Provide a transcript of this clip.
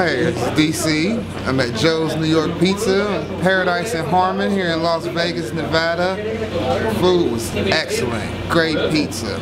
Hey, it's DC. I'm at Joe's New York Pizza, Paradise and Harmon here in Las Vegas, Nevada. Food was excellent. Great pizza.